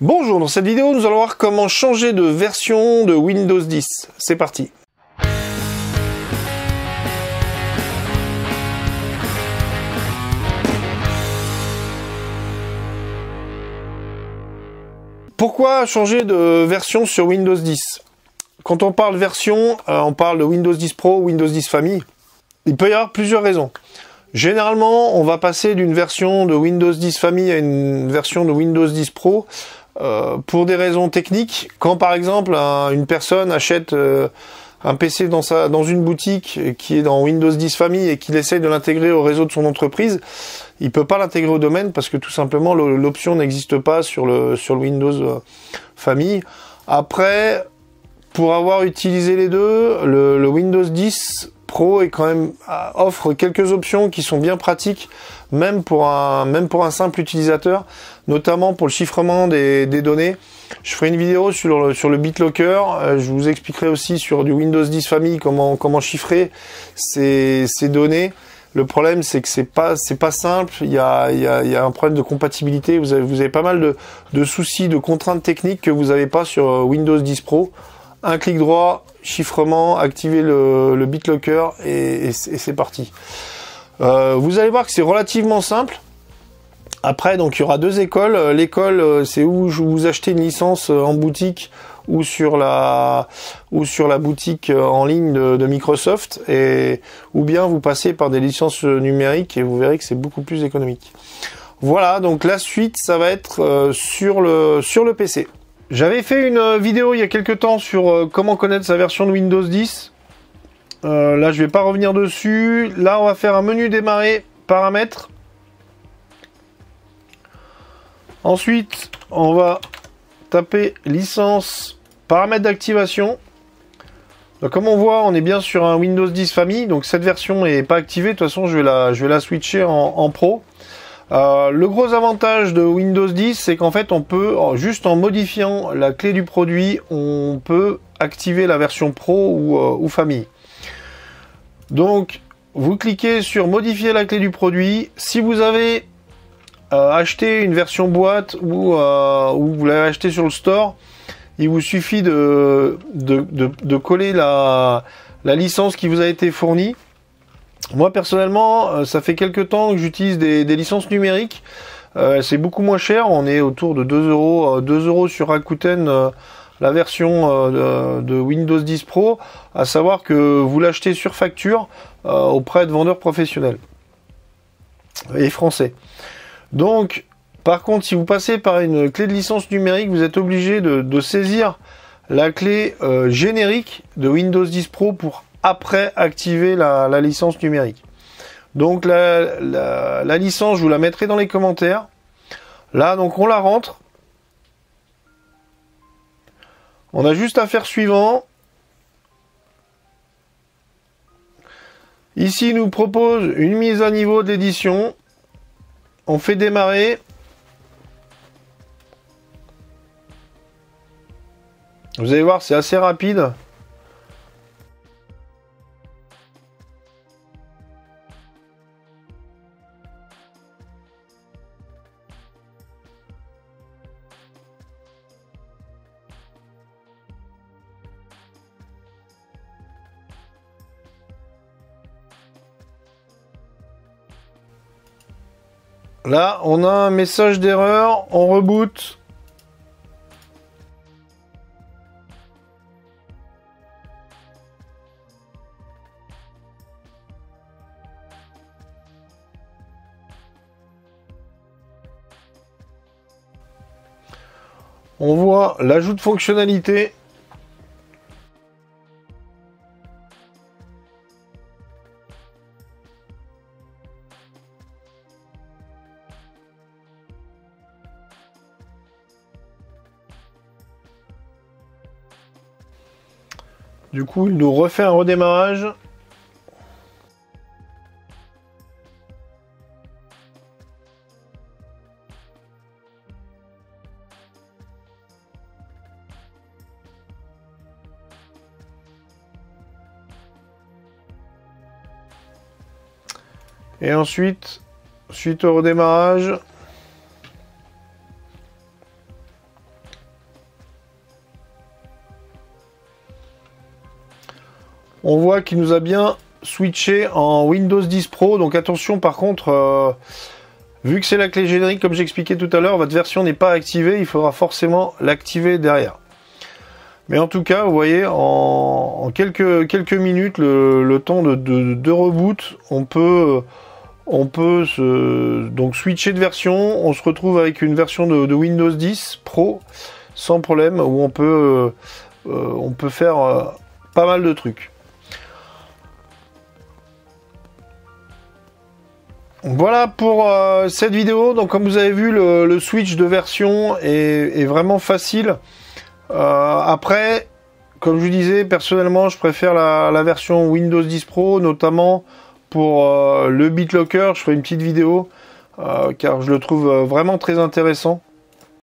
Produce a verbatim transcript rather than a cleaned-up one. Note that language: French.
Bonjour, dans cette vidéo, nous allons voir comment changer de version de Windows dix. C'est parti. Pourquoi changer de version sur Windows dix? Quand on parle version, on parle de Windows dix Pro, Windows dix Famille. Il peut y avoir plusieurs raisons. Généralement, on va passer d'une version de Windows dix Famille à une version de Windows dix Pro euh, pour des raisons techniques. Quand par exemple un, une personne achète euh, un P C dans, sa, dans une boutique qui est dans Windows dix Famille et qu'il essaye de l'intégrer au réseau de son entreprise, il ne peut pas l'intégrer au domaine parce que tout simplement l'option n'existe pas sur le, sur le Windows Famille. Après, pour avoir utilisé les deux, le, le Windows dix Pro est quand même, offre quelques options qui sont bien pratiques, même pour un, même pour un simple utilisateur, notamment pour le chiffrement des, des données. Je ferai une vidéo sur le, sur le BitLocker. Je vous expliquerai aussi sur du Windows dix Famille comment, comment chiffrer ces, ces données. Le problème, c'est que c'est pas, c'est pas simple. Il y a, il y a, il y a un problème de compatibilité. Vous avez, vous avez pas mal de, de soucis, de contraintes techniques que vous n'avez pas sur Windows dix Pro. Un clic droit, chiffrement, activer le, le BitLocker et, et, et c'est parti. Euh, vous allez voir que c'est relativement simple. Après, donc il y aura deux écoles. L'école, c'est où vous achetez une licence en boutique ou sur la, ou sur la boutique en ligne de, de Microsoft, et, ou bien vous passez par des licences numériques et vous verrez que c'est beaucoup plus économique. Voilà, donc la suite, ça va être sur le, sur le P C. J'avais fait une vidéo il y a quelques temps sur comment connaître sa version de Windows dix. Euh, là, je ne vais pas revenir dessus. Là, on va faire un menu démarrer, paramètres. Ensuite, on va taper licence, paramètres d'activation. Comme on voit, on est bien sur un Windows dix Famille. Donc, cette version n'est pas activée. De toute façon, je vais la, je vais la switcher en, en pro. Euh, le gros avantage de Windows dix, c'est qu'en fait on peut, juste en modifiant la clé du produit, on peut activer la version pro ou, euh, ou famille. Donc vous cliquez sur modifier la clé du produit. Si vous avez euh, acheté une version boîte ou, euh, ou vous l'avez acheté sur le store, il vous suffit de, de, de, de coller la, la licence qui vous a été fournie. Moi personnellement, ça fait quelques temps que j'utilise des, des licences numériques. Euh, c'est beaucoup moins cher, on est autour de deux euros, deux euros sur Rakuten, euh, la version euh, de, de Windows dix Pro, à savoir que vous l'achetez sur facture euh, auprès de vendeurs professionnels et français. Donc, par contre, si vous passez par une clé de licence numérique, vous êtes obligé de, de saisir la clé euh, générique de Windows dix Pro pour après activer la, la licence numérique. Donc la, la, la licence, je vous la mettrai dans les commentaires. Là, donc on la rentre. On a juste à faire suivant. Ici, il nous propose une mise à niveau de l'édition. On fait démarrer. Vous allez voir, c'est assez rapide. Là, on a un message d'erreur, on reboot. On voit l'ajout de fonctionnalités. Du coup, il nous refait un redémarrage. Et ensuite, suite au redémarrage, On voit qu'il nous a bien switché en Windows dix Pro. Donc attention, par contre, euh, vu que c'est la clé générique, comme j'expliquais tout à l'heure, votre version n'est pas activée. Il faudra forcément l'activer derrière. Mais en tout cas, vous voyez, en, en quelques, quelques minutes, le, le temps de, de, de reboot, on peut... On peut se, donc switcher de version, on se retrouve avec une version de, de Windows dix Pro sans problème, où on peut, euh, on peut faire euh, pas mal de trucs. Voilà pour euh, cette vidéo. Donc comme vous avez vu, le, le switch de version est, est vraiment facile. Euh, après, comme je vous disais, personnellement, je préfère la, la version Windows dix Pro, notamment... Pour euh, le BitLocker, je ferai une petite vidéo euh, car je le trouve euh, vraiment très intéressant.